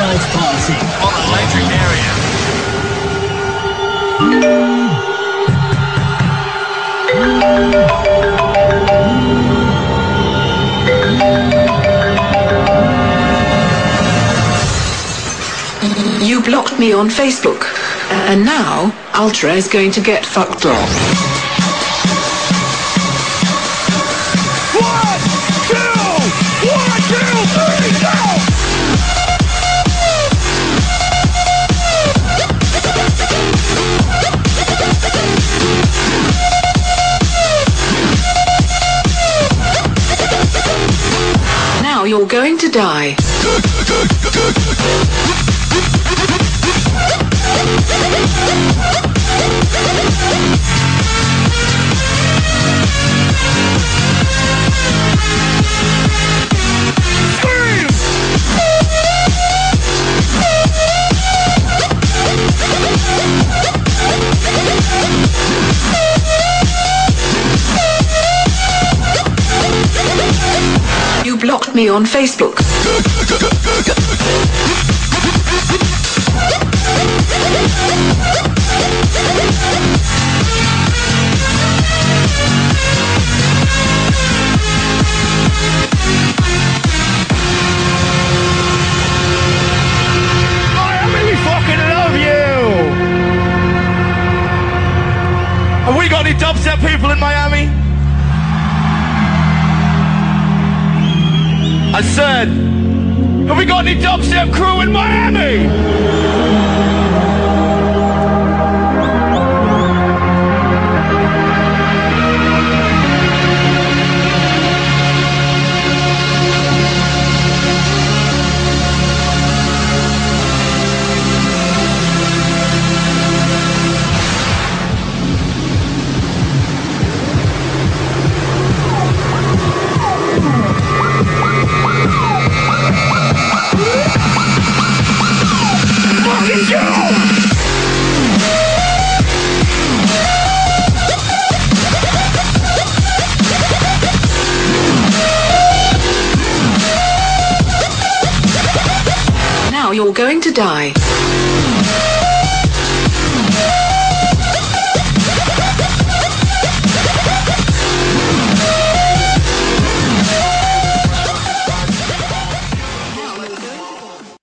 health policy on electric area. You blocked me on Facebook, and now Ultra is going to get fucked off. You're going to die. Blocked me on Facebook. I really fucking love you. Have we got any dubstep people in Miami? I said, have we got any dubstep crew in Miami? You're going to die.